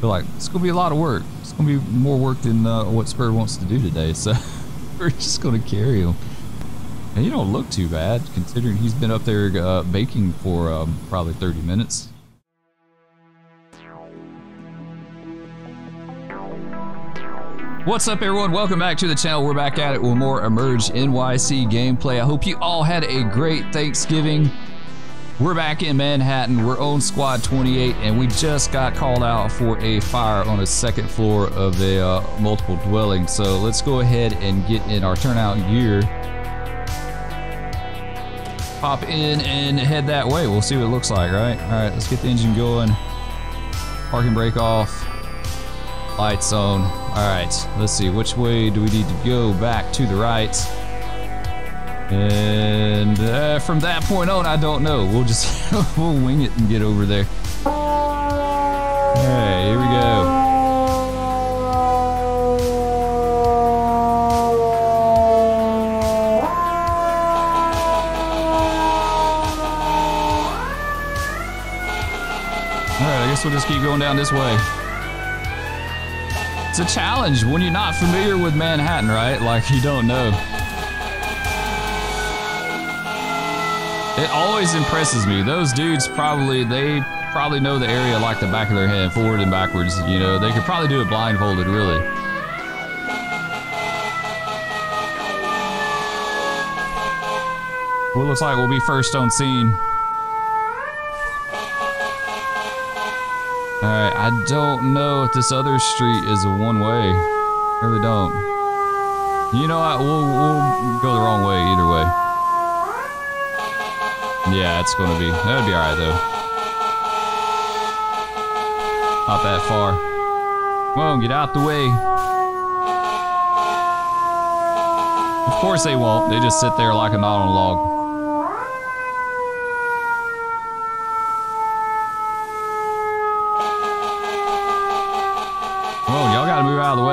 But like, it's going to be a lot of work. It's going to be more work than what Spur wants to do today. So we're just going to carry him. And you don't look too bad, considering he's been up there baking for probably 30 minutes. What's up, everyone? Welcome back to the channel. We're back at it with more Emerge NYC gameplay. I hope you all had a great Thanksgiving. We're back in Manhattan. We're on Squad 28, and we just got called out for a fire on the second floor of the multiple dwelling. So let's go ahead and get in our turnout gear. Pop in and head that way. We'll see what it looks like, right? All right, let's get the engine going. Parking brake off. Lights on. All right, let's see, which way do we need to go? Back to the right. And from that point on, I don't know. We'll just we'll wing it and get over there. All right, here we go. All right, I guess we'll just keep going down this way. It's a challenge when you're not familiar with Manhattan, right? Like, you don't know. It always impresses me. Those dudes probably, they probably know the area like the back of their hand, forward and backwards, you know. They could probably do it blindfolded, really. Well, it looks like we'll be first on scene. Alright, I don't know if this other street is a one-way. I really don't. You know what, we'll go the wrong way either way. Yeah, it's gonna be, that'd be alright though. Not that far. Come on, get out the way. Of course they won't, they just sit there like a knot on a log. Out of the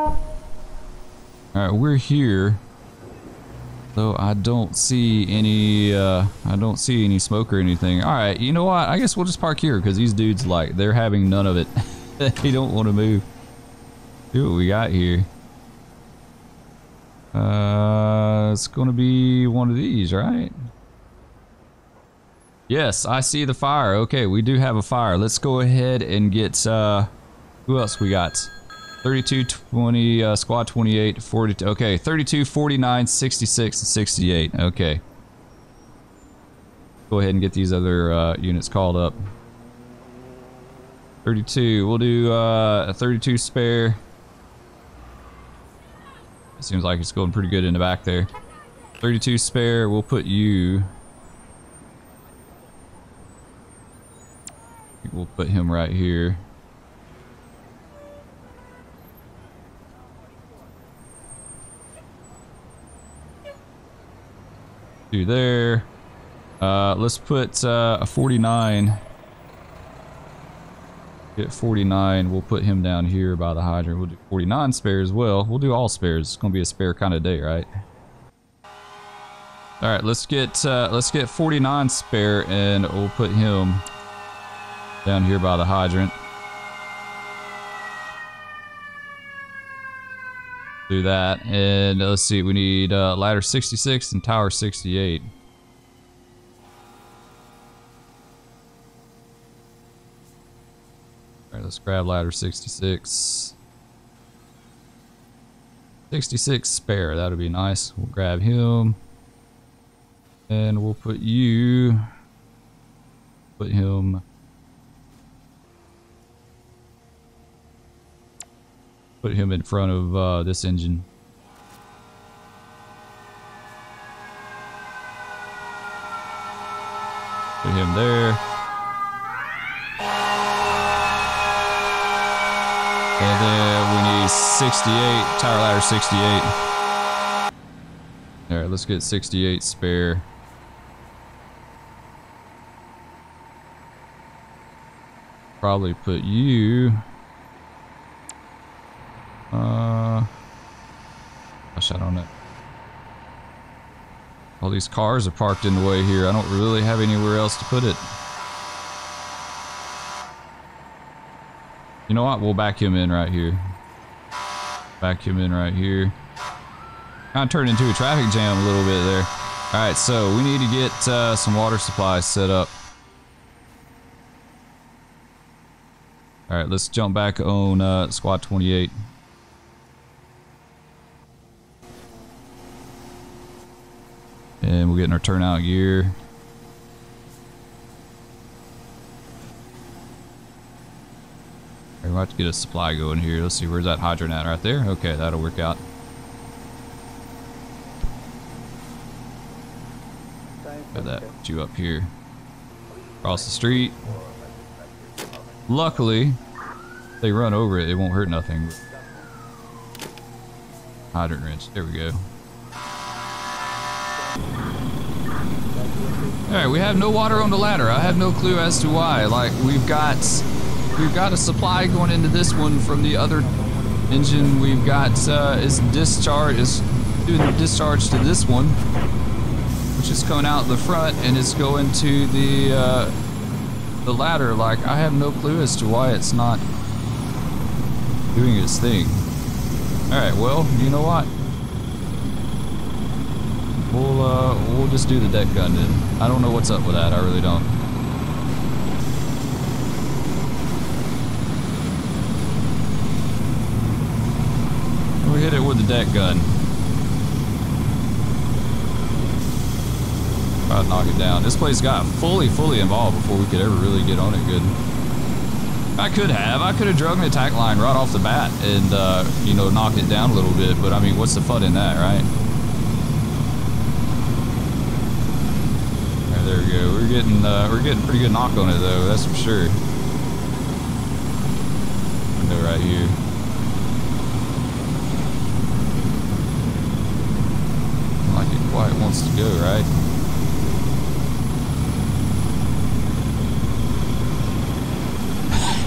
way. All right, we're here. Though I don't see any, smoke or anything. All right, you know what? I guess we'll just park here because these dudes, like, they're having none of it. They don't want to move. See what we got here. It's gonna be one of these, right? Yes, I see the fire. Okay, we do have a fire. Let's go ahead and get, who else we got? 3220, Squad 28, 42, okay, 32, 49, 66, and 68, okay. Go ahead and get these other units called up. 32, we'll do a 32 spare. It seems like it's going pretty good in the back there. 32 spare, we'll put you. We'll put him right here. Do there. Let's put a 49. Get 49. We'll put him down here by the hydrant. We'll do 49 spare as well. We'll do all spares. It's gonna be a spare kind of day, right? All right. Let's get 49 spare, and we'll put him down here by the hydrant. Do that, and let's see, we need ladder 66 and tower 68. All right, let's grab ladder 66. 66 spare, that'll be nice. We'll grab him, and we'll put you, put him, put him in front of this engine. Put him there. And then we need 68, tower ladder 68. All right, let's get 68 spare. Probably put you. Gosh, I don't know. All these cars are parked in the way here. I don't really have anywhere else to put it. You know what? We'll vacuum in right here. Vacuum in right here. Kind of turned into a traffic jam a little bit there. Alright, so we need to get some water supplies set up. Alright, let's jump back on Squad 28. And we'll get in our turnout gear. Alright, we'll have to get a supply going here. Let's see, where's that hydrant at? Right there? Okay, that'll work out. Got that you up here. Across the street. Luckily, if they run over it, it won't hurt nothing. Hydrant wrench. There we go. Alright, we have no water on the ladder. I have no clue as to why. Like, we've got a supply going into this one from the other engine. We've got it's doing the discharge to this one, which is coming out the front, and it's going to the ladder. Like, I have no clue as to why it's not doing its thing. Alright, well, you know what? We'll just do the deck gun then. I don't know what's up with that, I really don't. We'll hit it with the deck gun. Try to knock it down. This place got fully involved before we could ever really get on it good. I could have drug an attack line right off the bat and you know, knocked it down a little bit, but I mean, what's the fun in that, right? There we go. We're getting pretty good knock on it though. That's for sure. Window right here. Like it quite wants to go, right?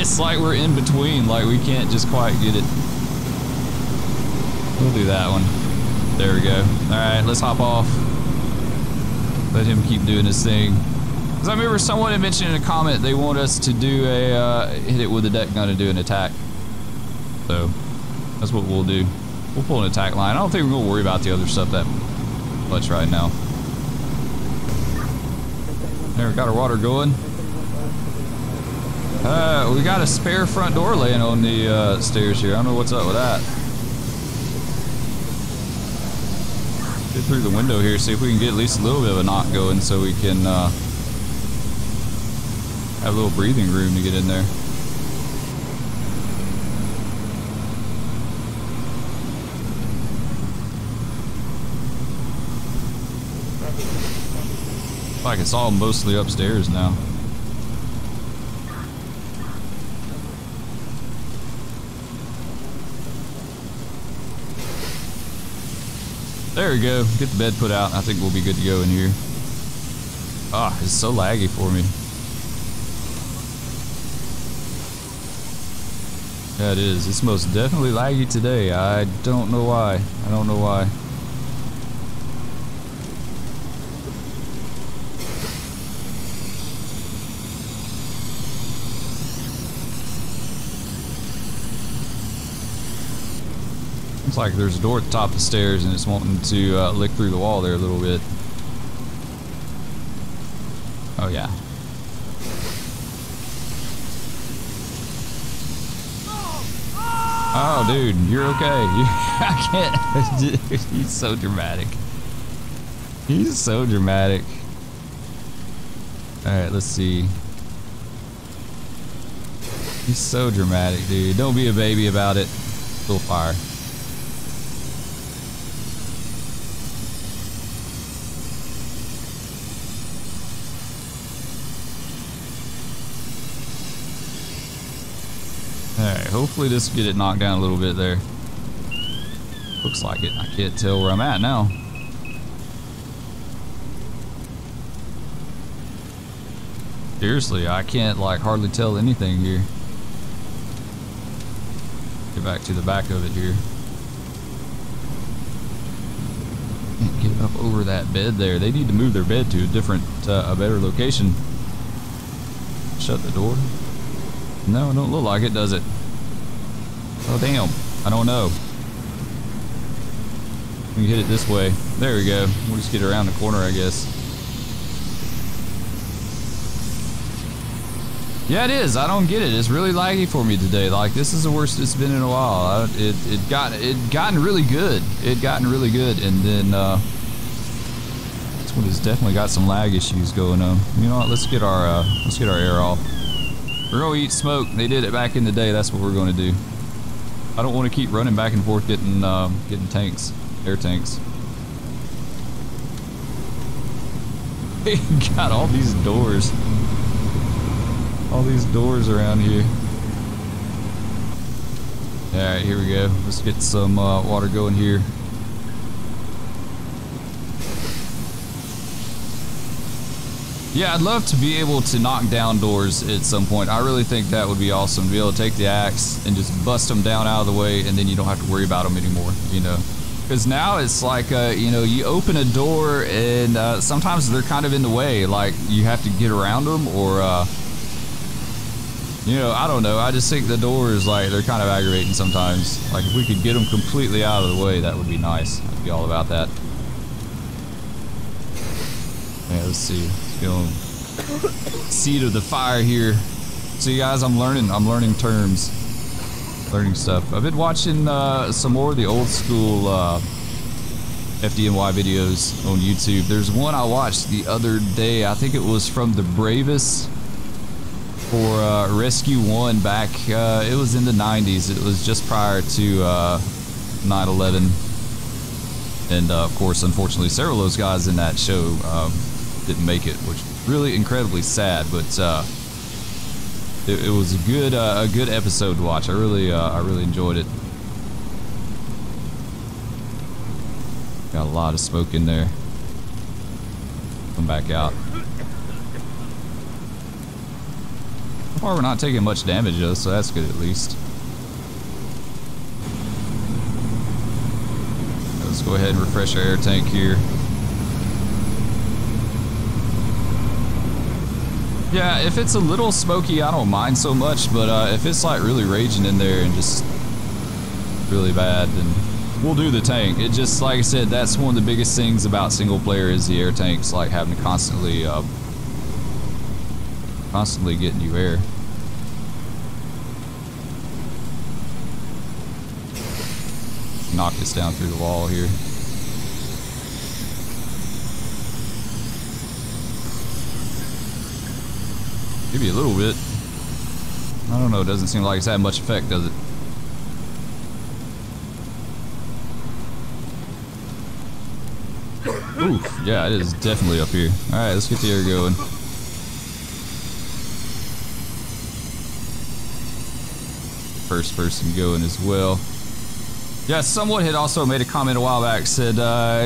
It's like we're in between. Like we can't just quite get it. We'll do that one. There we go. All right, let's hop off. Let him keep doing his thing. Because I remember someone had mentioned in a comment they want us to do a, hit it with a deck gun and do an attack. So, that's what we'll do. We'll pull an attack line. I don't think we're gonna worry about the other stuff that much right now. There, we got our water going. We got a spare front door laying on the stairs here. I don't know what's up with that. Get through the window here, see if we can get at least a little bit of a knot going so we can have a little breathing room to get in there. Like it's all mostly upstairs now. There we go. Get the bed put out. I think we'll be good to go in here. Ah, it's so laggy for me. Yeah, it is. It's most definitely laggy today. I don't know why. I don't know why. Looks like there's a door at the top of the stairs and it's wanting to lick through the wall there a little bit. Oh yeah. Oh dude, you're okay. I can't. Dude, he's so dramatic. He's so dramatic. Alright, let's see. He's so dramatic, dude. Don't be a baby about it. Little fire. Alright, hopefully this will get it knocked down a little bit there. Looks like it. I can't tell where I'm at now. Seriously, I can't like hardly tell anything here. Get back to the back of it here. Can't get up over that bed there. They need to move their bed to a different, a better location. Shut the door. No, it don't look like it, does it? Oh, damn. I don't know. We can hit it this way. There we go. We'll just get around the corner, I guess. Yeah, it is. I don't get it. It's really laggy for me today. Like, this is the worst it's been in a while. It gotten really good. It gotten really good, and then this one has definitely got some lag issues going on. You know what? Let's get our air off. We're gonna eat smoke. They did it back in the day. That's what we're gonna do. I don't want to keep running back and forth getting getting tanks, air tanks. They got all these doors. All these doors around here. Alright, here we go. Let's get some water going here. Yeah, I'd love to be able to knock down doors at some point. I really think that would be awesome, to be able to take the axe and just bust them down out of the way, and then you don't have to worry about them anymore, you know. Because now it's like, you know, you open a door and sometimes they're kind of in the way, like you have to get around them, or you know, I don't know. I just think the doors, like, they're kind of aggravating sometimes. Like, if we could get them completely out of the way, that would be nice. I'd be all about that. Yeah, let's see. Let's go on. Seed of the fire here. See, guys, I'm learning terms. Learning stuff. I've been watching some more of the old school FDNY videos on YouTube. There's one I watched the other day. I think it was from The Bravest for Rescue 1 back, it was in the 90s. It was just prior to 9/11, and of course, unfortunately, several of those guys in that show didn't make it, which was really incredibly sad. But it was a good episode to watch. I really enjoyed it. Got a lot of smoke in there. Come back out. We're not taking much damage though, so that's good at least. Let's go ahead and refresh our air tank here. Yeah, if it's a little smoky, I don't mind so much, but if it's like really raging in there and just really bad, then we'll do the tank. It just, like I said, that's one of the biggest things about single player is the air tanks, like having to constantly get new air. Knock this down through the wall here. Maybe a little bit. I don't know, it doesn't seem like it's had much effect, does it? Oof, yeah, it is definitely up here. Alright, let's get the air going. First person going as well. Yeah, someone had also made a comment a while back, said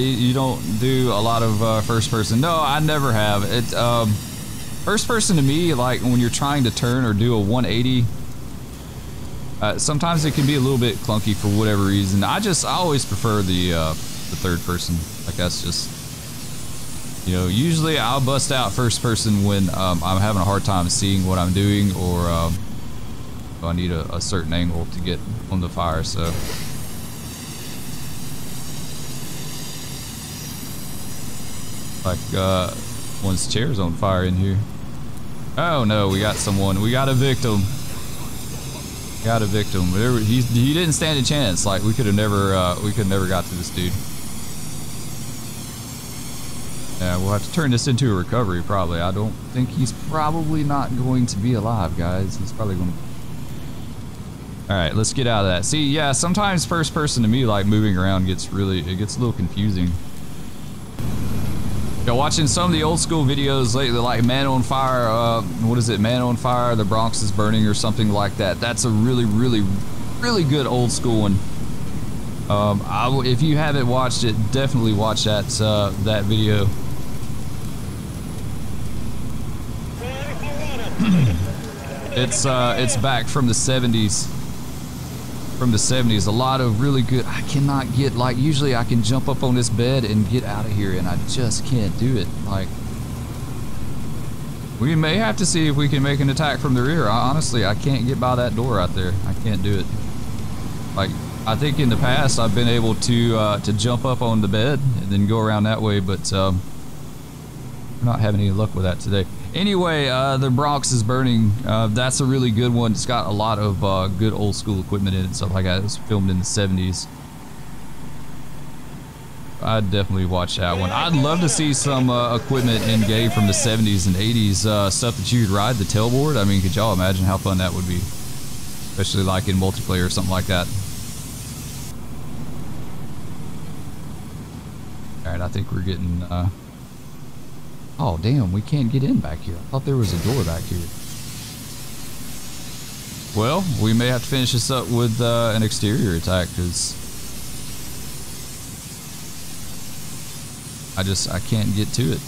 you don't do a lot of first person. No, I never have. It first person to me, like when you're trying to turn or do a 180, sometimes it can be a little bit clunky for whatever reason. I always prefer the third person. Like, that's just, you know, usually I'll bust out first person when I'm having a hard time seeing what I'm doing, or I need a certain angle to get on the fire, so. Like, one's chair's on fire in here. Oh no, we got someone. We got a victim. Got a victim. He didn't stand a chance. Like, we could have never got to this dude. Yeah, we'll have to turn this into a recovery, probably. I don't think he's probably not going to be alive, guys. He's probably going to... Alright, let's get out of that. See, yeah, sometimes first person to me, like, moving around gets a little confusing. Yeah, watching some of the old school videos lately, like Man on Fire, what is it, Man on Fire, The Bronx is Burning or something like that. That's a really, really, really good old school one. If you haven't watched it, definitely watch that, that video. It's back from the 70s. from the 70s. A lot of really good, I cannot get, like, usually I can jump up on this bed and get out of here, and I just can't do it. Like, we may have to see if we can make an attack from the rear. Honestly, I can't get by that door out there. I can't do it. Like, I think in the past I've been able to jump up on the bed and then go around that way, but we're not having any luck with that today. Anyway, The Bronx is Burning. That's a really good one. It's got a lot of good old school equipment in it, stuff like that. It was filmed in the 70s. I'd definitely watch that one. I'd love to see some equipment in game from the 70s and 80s, stuff that you'd ride, the tailboard. I mean, could y'all imagine how fun that would be? Especially like in multiplayer or something like that. All right, I think we're getting, oh damn, we can't get in back here. I thought there was a door back here. Well, we may have to finish this up with an exterior attack, because I can't get to it.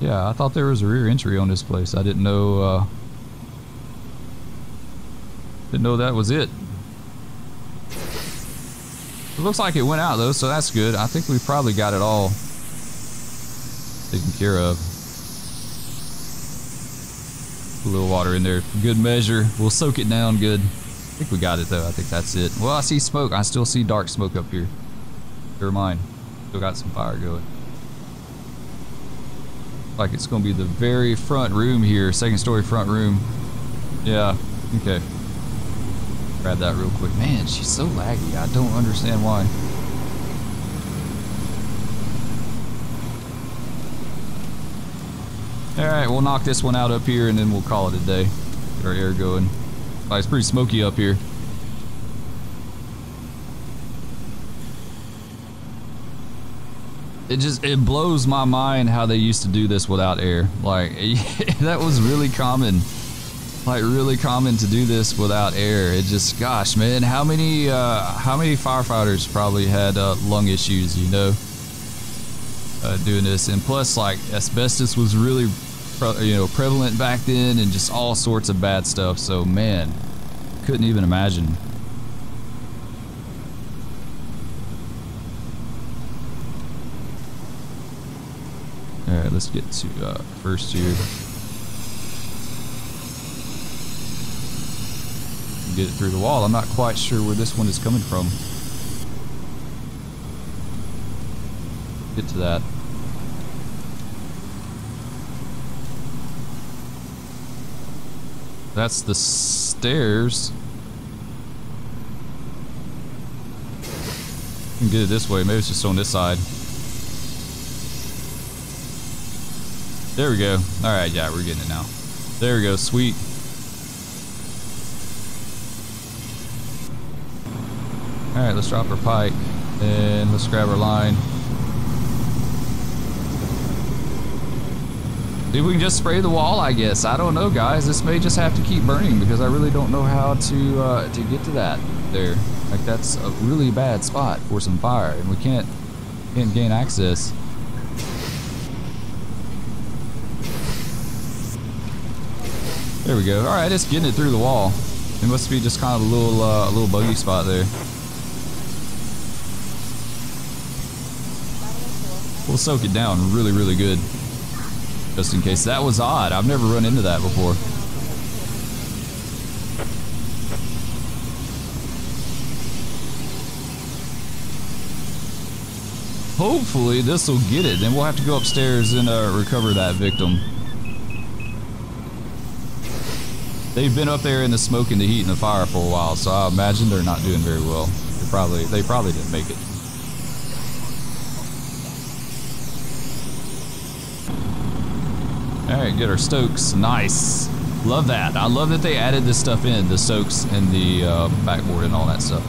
Yeah, I thought there was a rear entry on this place. I didn't know that was it. It looks like it went out though, so that's good. I think we probably got it all taken care of. A little water in there, good measure. We'll soak it down good. I think we got it though, I think that's it. Well, I see smoke, I still see dark smoke up here. Never mind, still got some fire going. Like it's gonna be the very front room here, second story front room. Yeah, okay. Grab that real quick. Man, she's so laggy. I don't understand why. Alright, we'll knock this one out up here and then we'll call it a day. Get our air going. Oh, it's pretty smoky up here. It blows my mind how they used to do this without air. Like, that was really common. Like really common to do this without air. It just, gosh, man, how many firefighters probably had lung issues, you know, doing this. And plus, like, asbestos was really, you know, prevalent back then, and just all sorts of bad stuff. So, man, couldn't even imagine. All right, let's get to first year. Get it through the wall. I'm not quite sure where this one is coming from. Get to that. That's the stairs. You can get it this way. Maybe it's just on this side. There we go. All right, yeah, we're getting it now. There we go. Sweet. All right, let's drop our pike and let's grab our line. Dude, we can just spray the wall, I guess. I don't know, guys. This may just have to keep burning because I really don't know how to get to that there. Like, that's a really bad spot for some fire, and we can't gain access. There we go. All right, it's getting it through the wall. It must be just kind of a little buggy spot there. We'll soak it down really, really good. Just in case. That was odd. I've never run into that before. Hopefully this will get it. Then we'll have to go upstairs and recover that victim. They've been up there in the smoke and the heat and the fire for a while, so I imagine they're not doing very well. They probably didn't make it. All right, get our stokes. Nice. Love that. I love that they added this stuff in, the stokes and the backboard and all that stuff.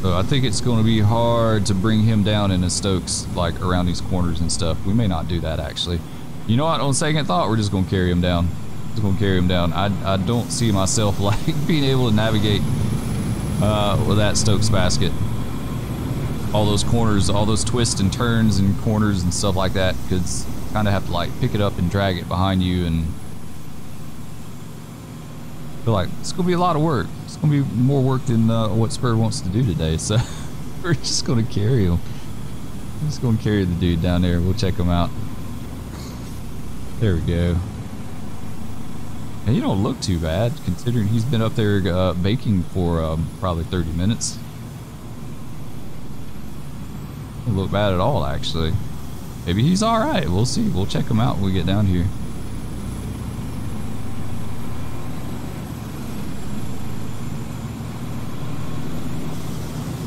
So I think it's going to be hard to bring him down in the stokes, like around these corners and stuff. We may not do that, actually. You know what? On second thought, we're just going to carry him down. Just going to carry him down. I don't see myself, like, being able to navigate with that stokes basket. all those corners, all those twists and turns and corners and stuff like that, because you kind of have to like pick it up and drag it behind you, and I feel like it's gonna be a lot of work. It's gonna be more work than what Spur wants to do today, so we're just gonna carry him. I'm just gonna carry the dude down there. We'll check him out. There we go. And you don't look too bad, considering he's been up there baking for probably 30 minutes. Don't look bad at all, actually. Maybe he's all right. We'll see. We'll check him out when we get down here.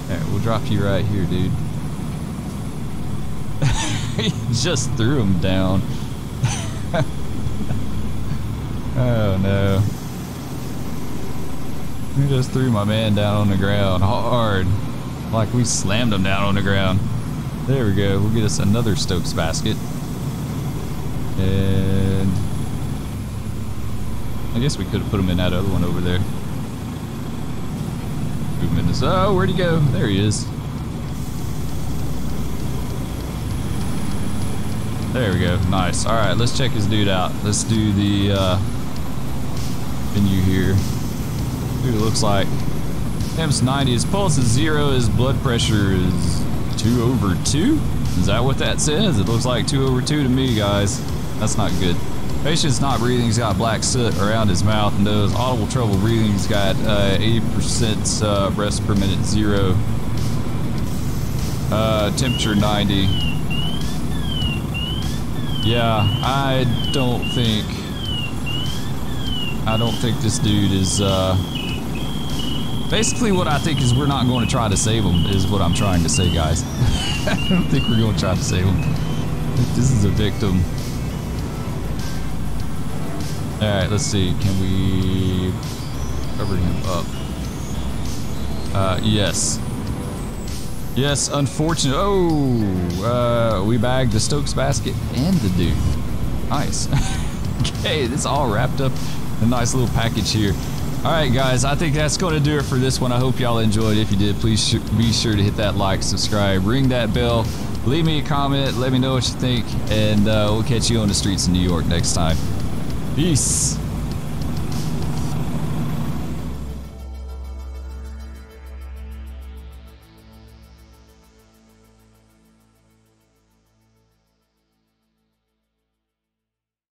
All right, we'll drop you right here, dude. He just threw him down. Oh no. We just threw my man down on the ground hard. Like we slammed him down on the ground. There we go. We'll get us another Stokes basket. And I guess we could have put him in that other one over there. Oh, where'd he go? There he is. There we go. Nice. Alright, let's check this dude out. Let's do the menu here. Dude looks like Temp's 90, his pulse is 0, his blood pressure is 2/2. Is that what that says? It looks like 2/2 to me, guys. That's not good. Patient's not breathing, he's got black soot around his mouth and nose, audible trouble breathing, he's got 80% breaths per minute, 0. Temperature 90. Yeah, I don't think this dude is, basically what I think is we're not going to try to save him, is what I'm trying to say, guys. I don't think we're going to try to save him. This is a victim. Alright, let's see, can we cover him up? Yes. Yes, unfortunately, we bagged the Stokes basket and the dude. Nice. Okay, this is all wrapped up in a nice little package here. All right, guys, I think that's going to do it for this one. I hope y'all enjoyed. If you did, please be sure to hit that like, subscribe, ring that bell, leave me a comment, let me know what you think, and we'll catch you on the streets in New York next time. Peace.